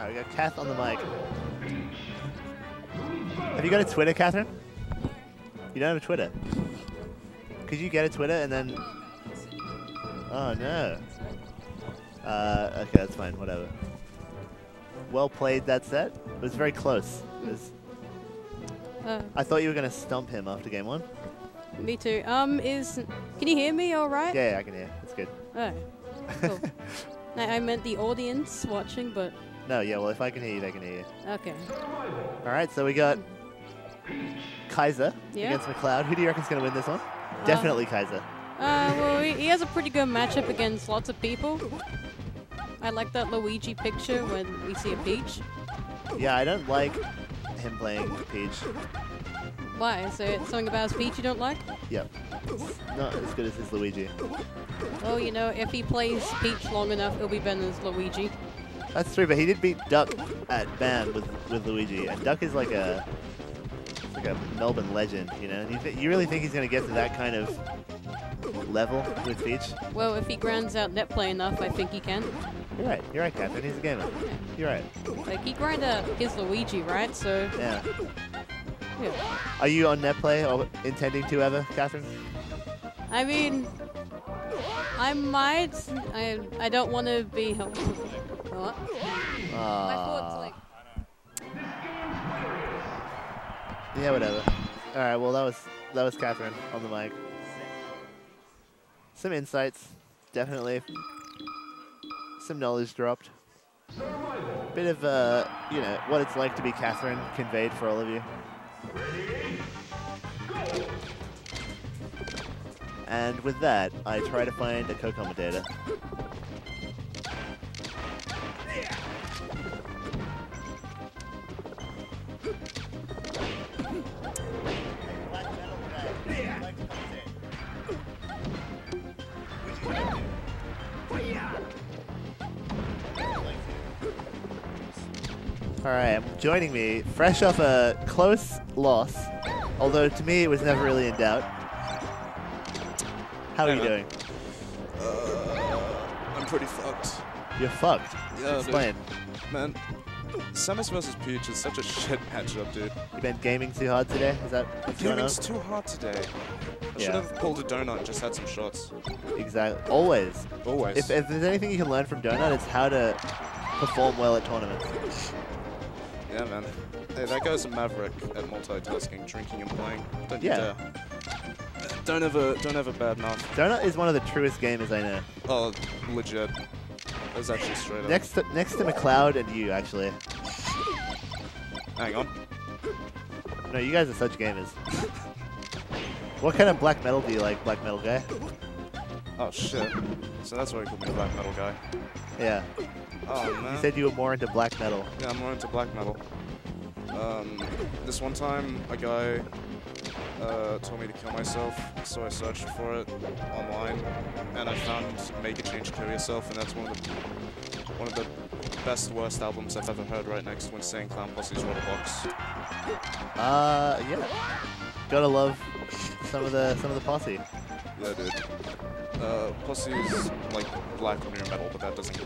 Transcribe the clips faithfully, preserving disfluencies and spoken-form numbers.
All right, we got Kath on the mic. Have you got a Twitter, Catherine? You don't have a Twitter. Could you get a Twitter and then... Oh, no. Uh, okay, that's fine. Whatever. Well played, that set. It was very close. It was... Uh, I thought you were going to stump him after game one. Me too. Um, is... Can you hear me all right? Yeah, yeah, I can hear. That's good. Oh, cool. No, I meant the audience watching, but... No, yeah, well, if I can hear you, they can hear you. Okay. All right, so we got Kaiza yeah. against McCloud. Who do you reckon's going to win this one? Um, Definitely Kaiza. Uh, well, he has a pretty good matchup against lots of people. I like that Luigi picture when we see a Peach. Yeah, I don't like him playing Peach. Why? So it's something about his Peach you don't like? Yep. It's not as good as his Luigi. Well, you know, if he plays Peach long enough, it'll be better than his Luigi. That's true, but he did beat Duck at BAM with, with Luigi, and Duck is like a like a Melbourne legend, you know? You, th you really think he's going to get to that kind of level with Peach? Well, if he grinds out net play enough, I think he can. You're right. You're right, Catherine. He's a gamer. Yeah. You're right. Like, he grinded out his Luigi, right? So... Yeah. yeah. Are you on net play or intending to ever, Catherine? I mean, I might. I, I don't want to be helpful. What? Uh, My thoughts, like... Yeah, whatever. All right. Well, that was that was Catherine on the mic. Some insights, definitely. Some knowledge dropped. Bit of uh, you know, what it's like to be Catherine conveyed for all of you. And with that, I try to find a co-commentator. Alright, joining me, fresh off a close loss, although to me it was never really in doubt. How are you doing? Uh, I'm pretty fucked. You're fucked? Yeah, explain. Dude. Man, Samus versus Peach is such a shit matchup, dude. You've been gaming too hard today? Is that what's going on? Gaming's too hard today. I yeah. should have pulled a donut and just had some shots. Exactly. Always. Always. If, if there's anything you can learn from donut, it's how to perform well at tournaments. Yeah, man. Hey, that guy's a maverick at multitasking, drinking and playing. Don't you yeah. dare. Don't have a don't have a bad mouth. Donut is one of the truest gamers I know. Oh, legit. That's actually straight up. Next to, next to McCloud and you, actually. Hang on. No, you guys are such gamers. What kind of black metal do you like, black metal guy? Oh shit. So that's why you called me the black metal guy. Yeah. Oh, man. You said you were more into black metal. Yeah, I'm more into black metal. Um, this one time, a guy uh, told me to kill myself, so I searched for it online, and I found Make a Change to Yourself, and that's one of the one of the best worst albums I've ever heard. Right next to Insane Clown Posse's Red Box. Uh, yeah. Gotta love some of the some of the Posse. Yeah, dude. Uh, Posse is like black new metal, but that doesn't.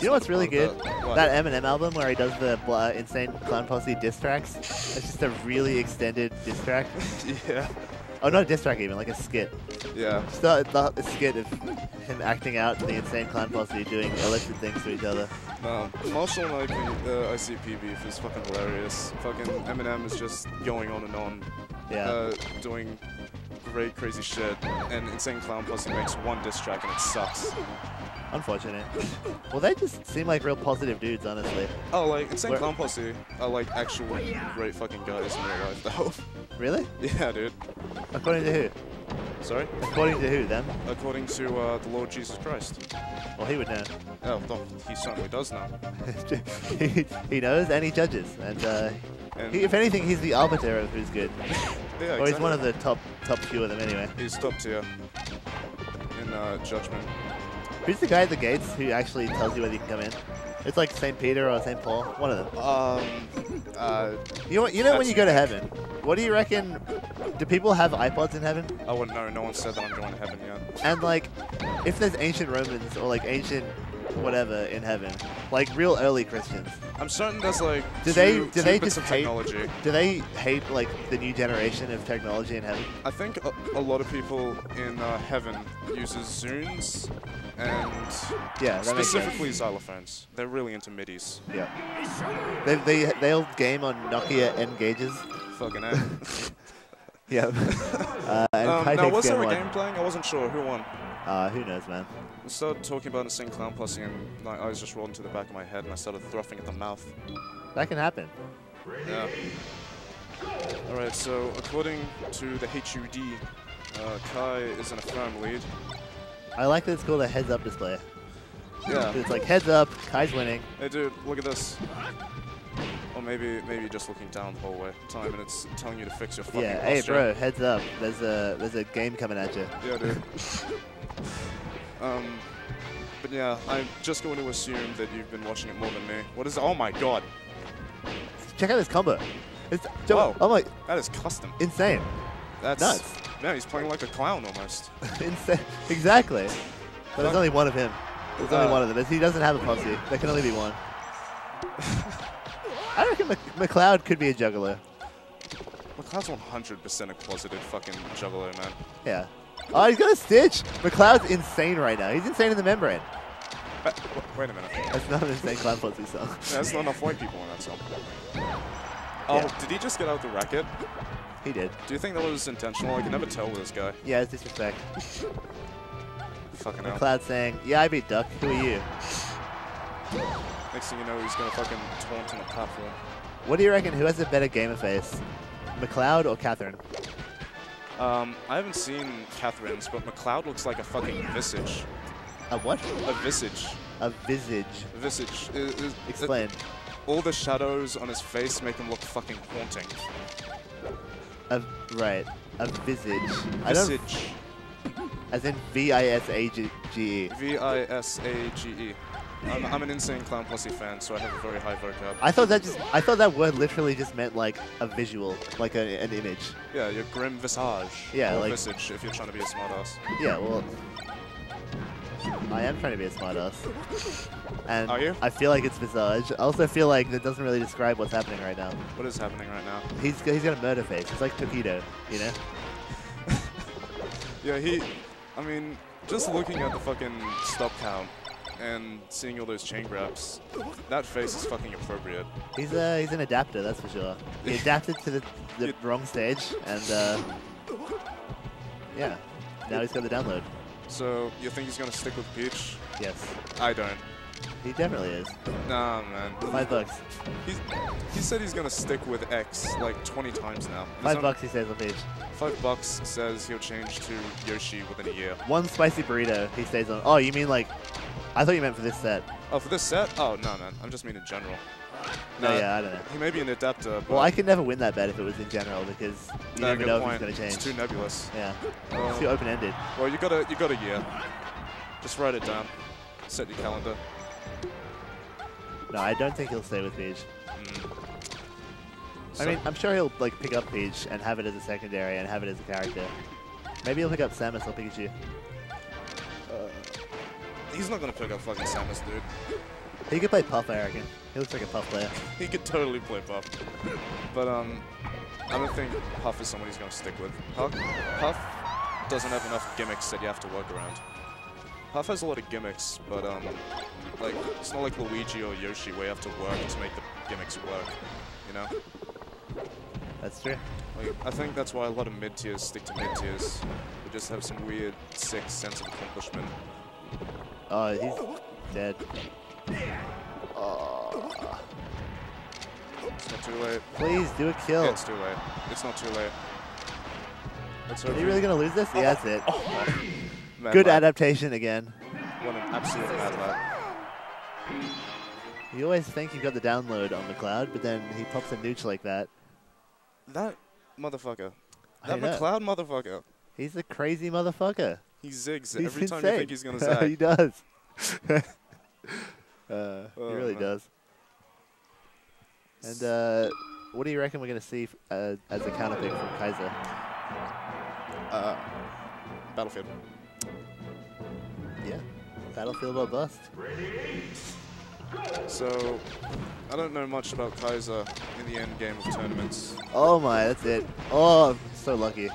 You know what's really good? That, that Eminem album where he does the uh, Insane Clown Posse diss tracks. It's just a really extended diss track. Yeah. Oh, not a diss track even, like a skit. Yeah. Just a, a skit of him acting out the Insane Clown Posse doing illicit things to each other. No, Marshall and uh, I C P beef is fucking hilarious. Fucking Eminem is just going on and on. Yeah. Uh, doing. Great crazy shit, and Insane Clown Posse makes one diss track and it sucks. Unfortunate. Well, they just seem like real positive dudes, honestly. Oh, like Insane We're Clown Posse are like actual great fucking guys in real life, though. Really? Yeah, dude. According to who? Sorry? According to who, then? According to uh, the Lord Jesus Christ. Well, he would know. Oh, he certainly does know. he, he knows, and he judges, and, uh, and he, if anything, he's the arbiter of who's good. Yeah, or exactly. He's one of the top top few of them anyway. He's top tier in uh, judgment. Who's the guy at the gates who actually tells you whether you can come in? It's like Saint Peter or Saint Paul, one of them. Um, uh, you know, you know when you go to heaven, what do you reckon? Do people have iPods in heaven? I wouldn't know. No one said that I'm going to heaven yet. And like, if there's ancient Romans or like ancient whatever in heaven. Like real early Christians. I'm certain there's like do two, they, do two they bits just of technology. Hate, do they hate like the new generation of technology in heaven? I think a, a lot of people in uh, heaven uses Zunes and yeah, specifically xylophones. They're really into midis. Yeah. They, they, they'll game on Nokia N-gages. Fucking A. Yeah. uh, and um, now, was there a one. game playing? I wasn't sure. Who won? Uh, who knows, man. I started talking about Insane Clown Posse and my eyes just rolled into the back of my head and I started thruffing at the mouth. That can happen. Yeah. Alright, so according to the H U D, uh, Kai is in a firm lead. I like that it's called a heads-up display. Yeah. It's like, heads up, Kai's winning. Hey dude, look at this. Or maybe maybe just looking down the hallway time and it's telling you to fix your fucking yeah, posture. Hey bro, heads up. There's a there's a game coming at you. Yeah, dude. um, but yeah, I'm just going to assume that you've been watching it more than me. What is? Oh my god! Check out this combo. It's oh, oh my, that is custom. Insane. That's nuts. Man, he's playing like a clown almost. Insane. Exactly. But there's only one of him. There's uh, only one of them. He doesn't have a posse. There can only be one. I reckon McCloud could be a juggler. McCloud's one hundred percent a closeted fucking juggler, man. Yeah. Oh, he's got a stitch! McCloud's insane right now. He's insane in the membrane. Uh, wait a minute. That's not an Insane Clown Posse song. Yeah, that's not enough white people in that song. Oh, yeah. Did he just get out the racket? He did. Do you think that was intentional? I can never tell with this guy. Yeah, it's disrespect. Fucking hell. McCloud saying, yeah, I beat Duck. Who are you? Next thing you know, he's going to fucking taunt on the platform. What do you reckon? Who has a better gamer face? McCloud or Catherine? Um, I haven't seen Catherine's, but McCloud looks like a fucking visage. A what? A visage. A visage. A visage. It, it, Explain. It, all the shadows on his face make him look fucking haunting. A, right. A visage. Visage. I don't, as in V I S A G E. V I S A G E. I'm, I'm an Insane Clown Posse fan, so I have a very high vocab. I thought that just—I thought that word literally just meant like a visual, like a, an image. Yeah, your grim visage. Yeah, or like visage. If you're trying to be a smartass. Yeah, well, I am trying to be a smartass. And are you? I feel like it's visage. I also feel like that doesn't really describe what's happening right now. What is happening right now? He's—he's he's got a murder face. It's like Tokido, you know. Yeah, he. I mean, just looking at the fucking stop count. And seeing all those chain grabs, that face is fucking appropriate. He's uh, he's an adapter, that's for sure. He adapted to the, the wrong stage, and uh, yeah, now he's got the download. So you think he's gonna stick with Peach? Yes. I don't. He definitely is. Nah, man. Five bucks. He's, he said he's gonna stick with X like twenty times now. Five bucks he says on Peach. Five bucks says he'll change to Yoshi within a year. One spicy burrito he stays on. Oh, you mean like? I thought you meant for this set. Oh, for this set? Oh, no, man. I'm just mean in general. No, no yeah, I don't know. He may be an adapter, but... Well, I could never win that bet if it was in general, because you no, never know point. if it's going to change. It's too nebulous. Yeah. Um, it's too open-ended. Well, you got a, you got a year. Just write it down. Set your calendar. No, I don't think he'll stay with Peach. Mm. So I mean, I'm sure he'll like pick up Peach and have it as a secondary and have it as a character. Maybe he'll pick up Samus or Pikachu. He's not going to pick up fucking Samus, dude. He could play Puff, I reckon. He looks like a Puff player. He could totally play Puff. But, um, I don't think Puff is someone he's going to stick with. Puff, Puff doesn't have enough gimmicks that you have to work around. Puff has a lot of gimmicks, but, um, like, it's not like Luigi or Yoshi where you have to work to make the gimmicks work, you know? That's true. Like, I think that's why a lot of mid-tiers stick to mid-tiers. They just have some weird, sick sense of accomplishment. Oh, he's dead. Oh. It's not too late. Please do a kill. Yeah, it's too late. It's not too late. Is he really going to lose this? Oh. Yeah, that's it. Oh. Good lap. Adaptation again. What an absolute mad lap. You always think you've got the download on McCloud, but then he pops a nooch like that. That motherfucker. That McCloud motherfucker. He's a crazy motherfucker. He zigs he's every insane. time you think he's going to zag. He does. uh, oh, he really man. does. And uh, what do you reckon we're going to see uh, as a counter pick from Kaiza? Uh, Battlefield. Yeah. Battlefield or bust. So, I don't know much about Kaiza in the end game of tournaments. Oh my, that's it. Oh, I'm so lucky.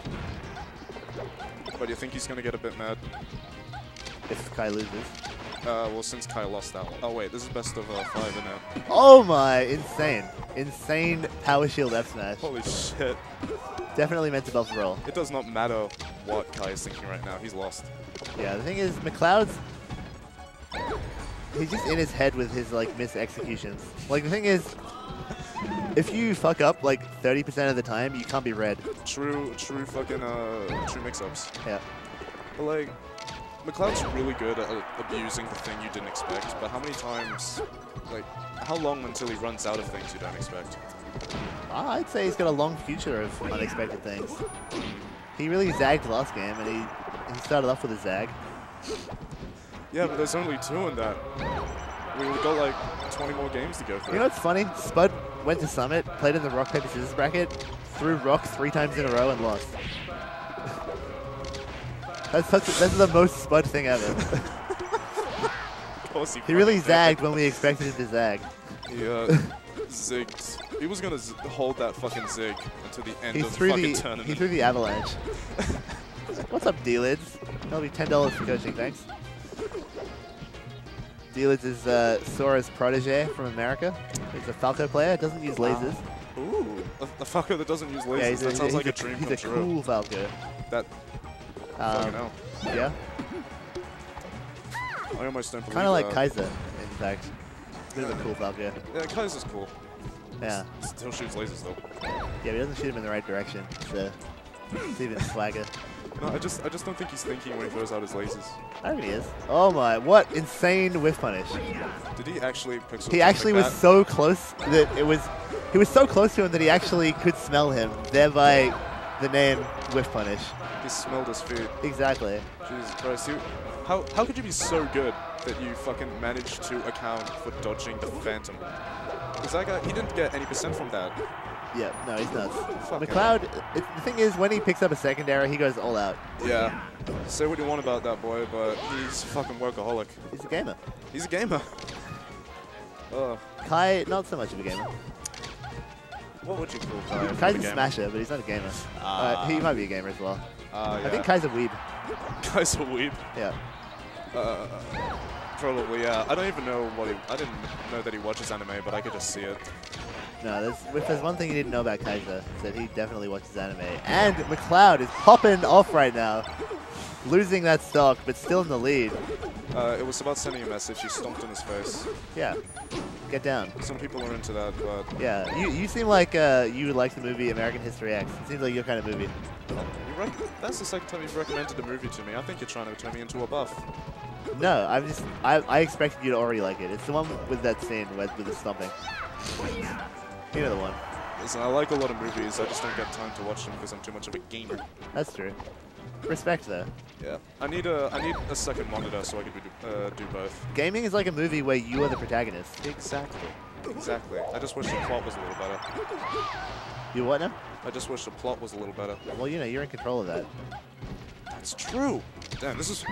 But you think he's going to get a bit mad? If Kai loses. Uh, well, since Kai lost that one. Oh wait, this is best of uh, five now. Oh my, insane. Insane power shield F smash. Holy shit. Definitely meant to buff roll. It does not matter what Kai is thinking right now, he's lost. Yeah, the thing is, McCloud's... he's just in his head with his, like, mis-executions. Like, the thing is, if you fuck up, like, thirty percent of the time, you can't be red. True, true fucking, uh, true mix-ups. Yeah. But, like, McCloud's really good at uh, abusing the thing you didn't expect, but how many times, like, how long until he runs out of things you don't expect? I'd say he's got a long future of unexpected things. He really zagged last game, and he, he started off with a zag. Yeah, but there's only two in that. We've got like twenty more games to go through. You know what's funny? Spud went to Summit, played in the rock, paper, scissors bracket, threw rock three times in a row and lost. that's, that's, that's the most Spud thing ever. Of course he, he really zagged when we expected him to zag. He uh, zigged. He was going to hold that fucking zig until the end he of the fucking the, tournament. He threw the avalanche. What's up, D-Lids? That'll be ten dollars for coaching, thanks. D-Lids is uh, Zora's protege from America. He's a Falco player, doesn't use lasers. Ooh, a, a Falco that doesn't use lasers, yeah, that a, sounds like a, a dream come true. He's a cool Falco. That, um, fucking hell. Yeah. I almost don't believe Kinda like that. Kaiza, in fact. He's yeah. a cool Falco. Yeah, Kaiza's cool. Yeah. S still shoots lasers though. Yeah, but he doesn't shoot him in the right direction, so it's even swagger. No, I just, I just don't think he's thinking when he throws out his lasers. I think he is. Oh my, what insane whiff punish. Did he actually pick something He actually like was that? so close that it was, he was so close to him that he actually could smell him, thereby the name whiff punish. He smelled his food. Exactly. Jesus Christ, how, how could you be so good that you fucking managed to account for dodging the Phantom? Because that guy, he didn't get any percent from that. Yeah, no, he's nuts. Fuck McCloud, it, the thing is, when he picks up a secondary, he goes all out. Yeah. Say what you want about that boy, but he's a fucking workaholic. He's a gamer. He's a gamer. Oh. Kai, not so much of a gamer. What would you call Kai? Kai's a, a smasher, but he's not a gamer. Uh, uh, he might be a gamer as well. Uh, yeah. I think Kai's a weeb. Kai's a weeb? Yeah. Uh, probably, yeah. I don't even know what he... I didn't know that he watches anime, but I could just see it. No, there's, if there's one thing you didn't know about Kaiza, it's that he definitely watches anime. And McCloud is popping off right now. Losing that stock, but still in the lead. Uh, it was about sending a message. You stomped in his face. Yeah. Get down. Some people are into that, but... Yeah. You, you seem like uh, you would like the movie American History X. It seems like your kind of movie. You That's the second time you've recommended a movie to me. I think you're trying to turn me into a buff. No, I'm just... I, I expected you to already like it. It's the one with that scene with, with the stomping. You know the one. Listen, I like a lot of movies, I just don't get time to watch them because I'm too much of a gamer. That's true. Respect, though. Yeah. I need a, I need a second monitor so I can do, uh, do both. Gaming is like a movie where you are the protagonist. Exactly. Exactly. I just wish the plot was a little better. You what now? I just wish the plot was a little better. Well, you know, you're in control of that. That's true. Damn, this is,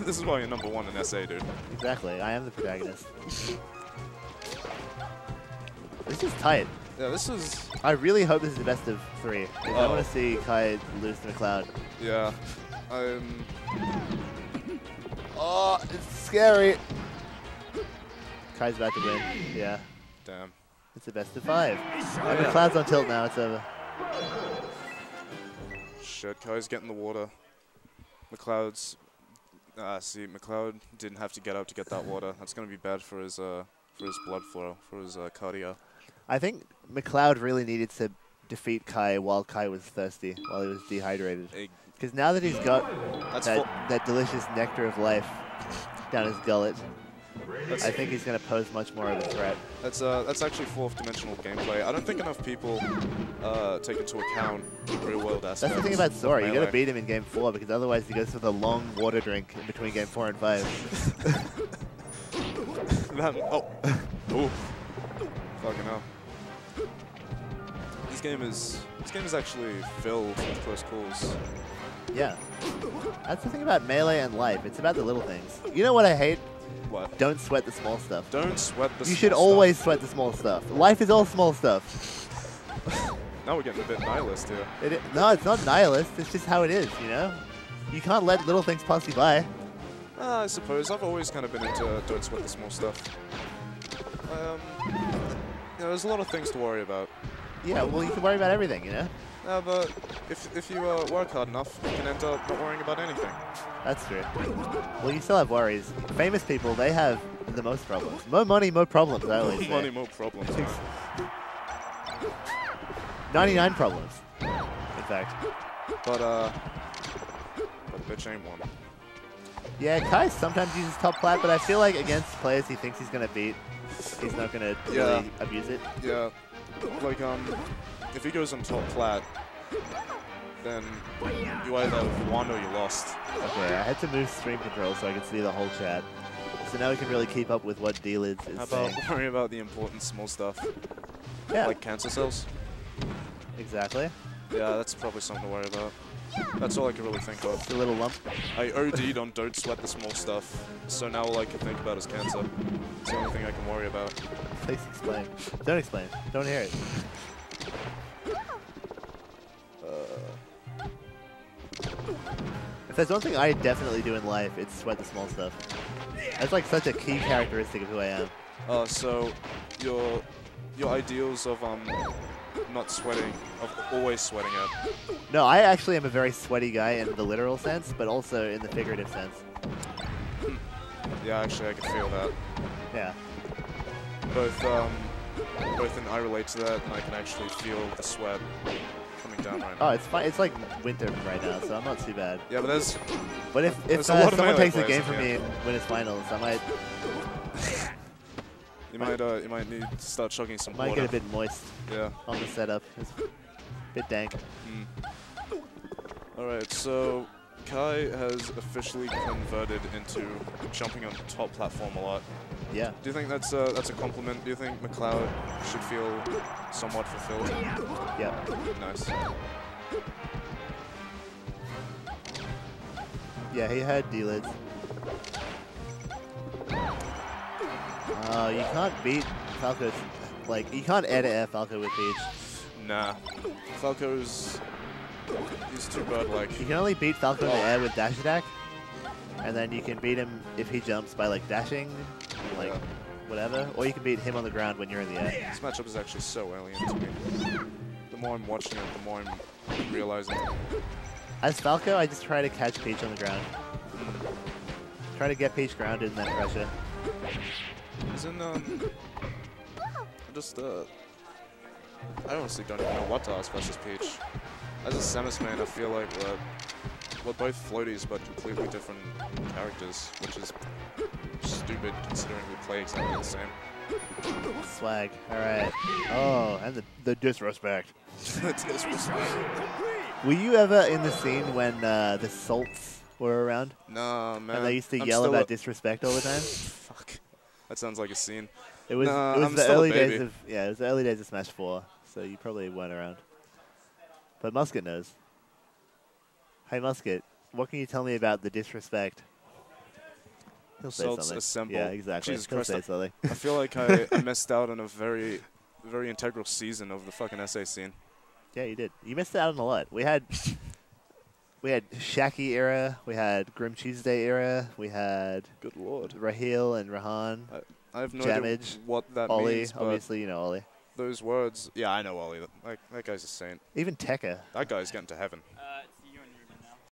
this is why you're number one in S A, dude. Exactly. I am the protagonist. This is tight. Yeah, this is... I really hope this is the best of three. Oh. I want to see Kai lose to McCloud. Yeah. I'm... Oh, it's scary. Kai's about to win. Yeah. Damn. It's the best of five. Oh, yeah. McCloud's on tilt now. It's over. Shit, Kai's getting the water. McCloud's... Ah, see, McCloud didn't have to get up to get that water. That's going to be bad for his, uh, for his blood flow, for his uh, cardio. I think McCloud really needed to defeat Kai while Kai was thirsty, while he was dehydrated. Because now that he's got that, that delicious nectar of life down his gullet, that's I think he's going to pose much more of a threat. That's uh, that's actually fourth-dimensional gameplay. I don't think enough people uh, take into account real-world aspects. That's the thing about Zora. You got to beat him in game four because otherwise he goes for the long water drink in between game four and five. that, oh, oh, fucking hell. This game is this game is actually filled with close calls. Yeah. That's the thing about Melee and life. It's about the little things. You know what I hate? What? Don't sweat the small stuff. Don't sweat the small stuff. You should always sweat the small stuff. Life is all small stuff. Now we're getting a bit nihilist here. It is, no, it's not nihilist. It's just how it is, you know? You can't let little things pass you by. Uh, I suppose. I've always kind of been into don't sweat the small stuff. Um, you know, there's a lot of things to worry about. Yeah, well, you can worry about everything, you know? No, but if, if you uh, work hard enough, you can end up not worrying about anything. That's true. Well, you still have worries. Famous people, they have the most problems. More money, more problems, I always say. More money, more problems, man. ninety-nine problems, in fact. But, uh, but bitch ain't one. Yeah, Kai sometimes uses top plat, but I feel like against players he thinks he's going to beat, he's not going to yeah. really abuse it. Yeah. Like, um, if he goes on top plat, then you either won or you lost. Okay, I had to move stream control so I could see the whole chat. So now we can really keep up with what D-Lids is How about saying. Worry about the important small stuff? Yeah. Like cancer cells? Exactly. Yeah, that's probably something to worry about. That's all I can really think of. It's a little lump. I OD'd on don't sweat the small stuff, so now all I can think about is cancer. It's the only thing I can worry about. Please explain. Don't explain. Don't hear it. Uh. If there's one thing I definitely do in life, it's sweat the small stuff. That's like such a key characteristic of who I am. Oh, uh, so your your ideals of um. not sweating, of always sweating out. No, I actually am a very sweaty guy in the literal sense, but also in the figurative sense. Yeah, actually, I can feel that. Yeah. Both, um, both in I relate to that, and I can actually feel the sweat coming down right now. Oh, it's fine. It's like winter right now, so I'm not too bad. Yeah, but there's... But if, if there's uh, uh, someone takes a game from me in winners finals, I might... You might, uh, you might need to start chugging some might water. Might get a bit moist. Yeah. On the setup, it's a bit dank. Mm. All right, so Kai has officially converted into jumping on the top platform a lot. Yeah. Do you think that's uh, that's a compliment? Do you think McCloud should feel somewhat fulfilled? Yeah. Nice. Yeah, he had D-Lids. Oh, uh, you can't beat Falco's, like, you can't edit air Falco with Peach. Nah. Falco's, he's too bird-like. You can only beat Falco in the air with dash attack, and then you can beat him if he jumps by, like, dashing, like, yeah. whatever. Or you can beat him on the ground when you're in the air. This matchup is actually so alien to me. The more I'm watching it, the more I'm realizing it. As Falco, I just try to catch Peach on the ground. Try to get Peach grounded in that pressure. Isn't, um, just, uh, I honestly don't even know what to ask versus Peach. As a Samus man, I feel like we're, we're both floaties, but completely different characters, which is stupid considering we play exactly the same. Swag, alright. Oh, and the, the disrespect. The disrespect. Were you ever in the scene when, uh, the Salts were around? Nah, man. And they used to I'm yell about disrespect all the time? Fuck. That sounds like a scene. It was, nah, it was the early days of yeah, it was the early days of Smash four, so you probably weren't around. But Musket knows. Hey Musket, what can you tell me about the disrespect? He'll say Salts something. Assemble. Yeah, exactly. Jesus He'll Christ, say something. I feel like I, I missed out on a very, very integral season of the fucking S A scene. Yeah, you did. You missed out on a lot. We had, we had Shaki era, we had Grim Tuesday era, we had Good Lord Raheel and Rahan. I, I have no Jamage, idea what that Ollie, means. Ollie, obviously you know Ollie. Those words, yeah, I know Ollie. That, that guy's a saint. Even Tekka. That guy's getting to heaven.